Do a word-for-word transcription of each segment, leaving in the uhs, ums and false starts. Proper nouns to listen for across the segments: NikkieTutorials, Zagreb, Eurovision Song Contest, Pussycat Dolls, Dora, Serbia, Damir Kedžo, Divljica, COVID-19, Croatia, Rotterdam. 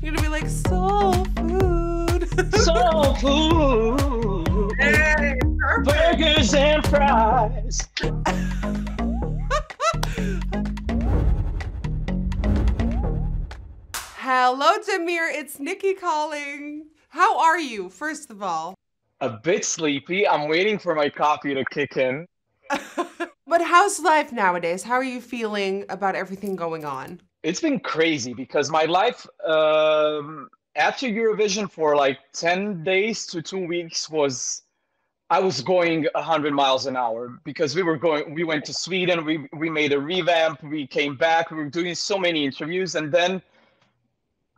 You're gonna be like, soul food. Soul food. Hey, burgers and fries. Hello, Damir. It's Nikki calling. How are you, first of all? A bit sleepy. I'm waiting for my coffee to kick in. But how's life nowadays? How are you feeling about everything going on? It's been crazy because my life um, after Eurovision for like ten days to two weeks was, I was going a hundred miles an hour because we were going, we went to Sweden, we, we made a revamp, we came back, we were doing so many interviews. And then,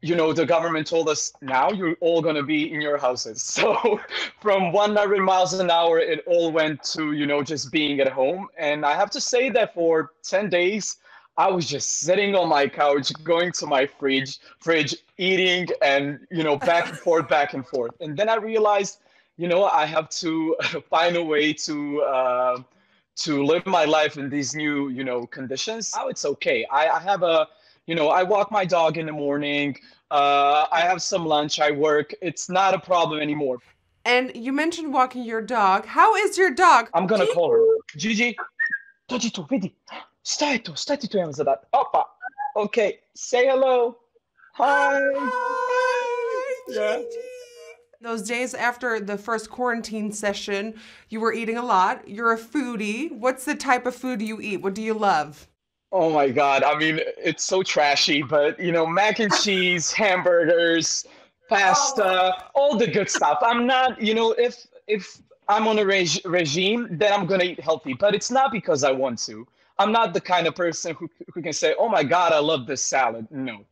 you know, the government told us, now you're all going to be in your houses. So from a hundred miles an hour, it all went to, you know, just being at home. And I have to say that for ten days, I was just sitting on my couch, going to my fridge, fridge, eating, and, you know, back and forth, back and forth. And then I realized, you know, I have to find a way to uh, to live my life in these new, you know, conditions. Now it's okay. I, I have a, you know, I walk my dog in the morning. Uh, I have some lunch. I work. It's not a problem anymore. And you mentioned walking your dog. How is your dog? I'm gonna Gigi. call her. Gigi. Dođi tu, vidi. Staj tu, staj ti tu, ja vam zadat. Opa. Okay, say hello. Hi. Hi. Yeah. Those days after the first quarantine session, you were eating a lot. You're a foodie. What's the type of food you eat? What do you love? Oh my God. I mean, it's so trashy, but you know, mac and cheese, hamburgers, pasta, oh. all the good stuff. I'm not, you know, if, if I'm on a reg regime, then I'm going to eat healthy, but it's not because I want to. I'm not the kind of person who, who can say, oh my God, I love this salad. No,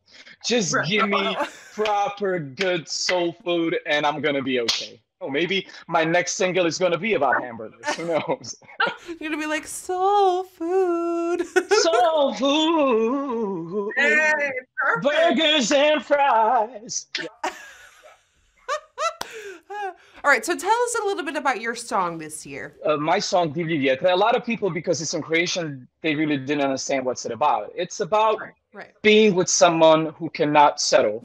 just give me proper good soul food and I'm going to be okay. Oh, maybe my next single is going to be about hamburgers. Who knows? You're going to be like, soul food. Soul food. Hey, burgers and fries. All right, so tell us a little bit about your song this year. Uh, my song, Divljica, a lot of people, because it's in Croatian, they really didn't understand what's it about. It's about right, right. being with someone who cannot settle.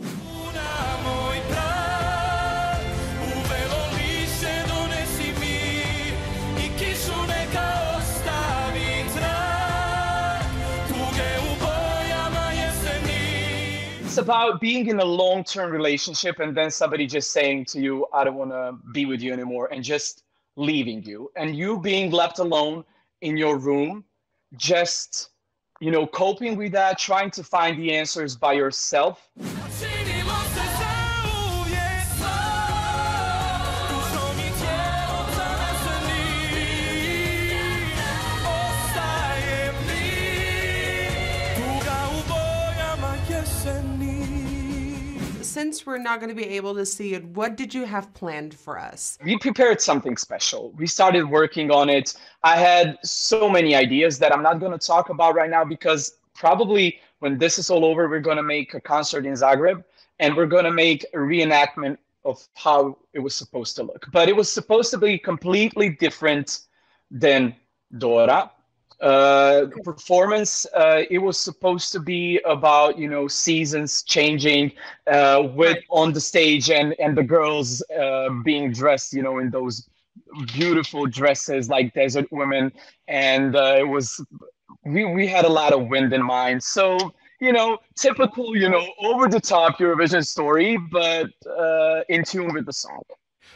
About being in a long-term relationship and then somebody just saying to you, I don't want to be with you anymore, and just leaving you, and you being left alone in your room, just, you know, coping with that, trying to find the answers by yourself. Since we're not going to be able to see it, what did you have planned for us? We prepared something special. We started working on it. I had so many ideas that I'm not going to talk about right now because probably when this is all over, we're going to make a concert in Zagreb and we're going to make a reenactment of how it was supposed to look. But it was supposed to be completely different than Dora. Uh, performance, uh, it was supposed to be about, you know, seasons changing uh, with on the stage and, and the girls uh, being dressed, you know, in those beautiful dresses like desert women. And uh, it was, we, we had a lot of wind in mind. So, you know, typical, you know, over the top Eurovision story, but uh, in tune with the song.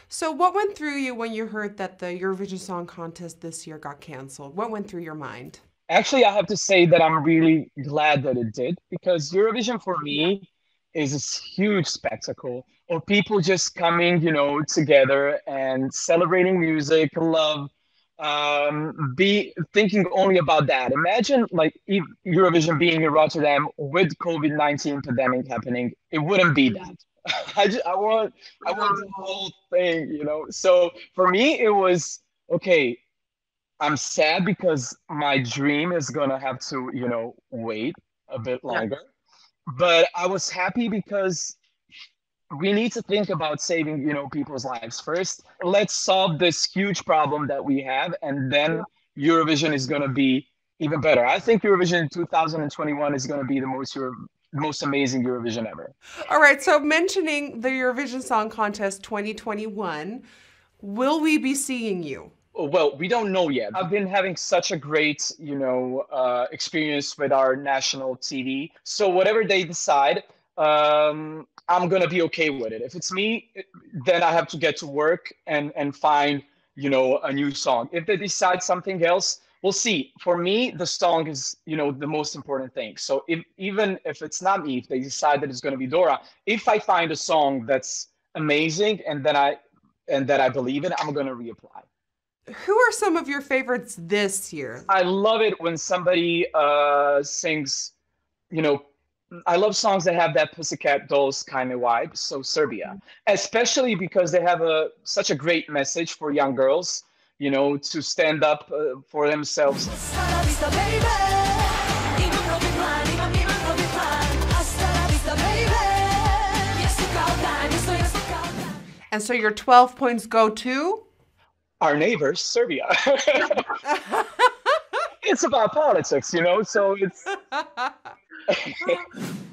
So what went through you when you heard that the Eurovision Song Contest this year got canceled? What went through your mind? Actually, I have to say that I'm really glad that it did, because Eurovision for me is this huge spectacle of people just coming, you know, together and celebrating music, love, um, be thinking only about that. Imagine like Eurovision being in Rotterdam with COVID nineteen pandemic happening. It wouldn't be that. I, just, I want I want the whole thing, you know. So for me, it was, okay, I'm sad because my dream is going to have to, you know, wait a bit longer. Yeah. But I was happy because we need to think about saving, you know, people's lives first. Let's solve this huge problem that we have, and then Eurovision is going to be even better. I think Eurovision twenty twenty-one is going to be the most Euro most amazing Eurovision ever. All right, so mentioning the Eurovision Song Contest twenty twenty-one, will we be seeing you? Well, we don't know yet. I've been having such a great, you know, uh, experience with our national T V. So whatever they decide, um, I'm going to be okay with it. If it's me, then I have to get to work and, and find, you know, a new song. If they decide something else, we'll see. For me, the song is, you know, the most important thing. So if, even if it's not me, if they decide that it's going to be Dora, if I find a song that's amazing and then I, and that I believe in, I'm going to reapply. Who are some of your favorites this year? I love it when somebody uh, sings, you know, I love songs that have that Pussycat Dolls kind of vibe. So Serbia, especially because they have a such a great message for young girls, you know, to stand up uh, for themselves. And so your twelve points go to? Our neighbors, Serbia. It's about politics, you know, so it's...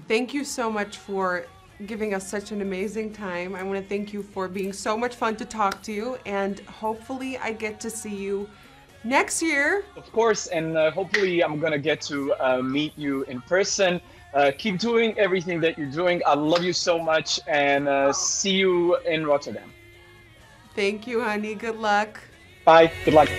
Thank you so much for giving us such an amazing time. I want to thank you for being so much fun to talk to you, and hopefully I get to see you next year. Of course, and uh, hopefully I'm going to get to uh, meet you in person. Uh, keep doing everything that you're doing. I love you so much, and uh, see you in Rotterdam. Thank you, honey. Good luck. Bye. Good luck.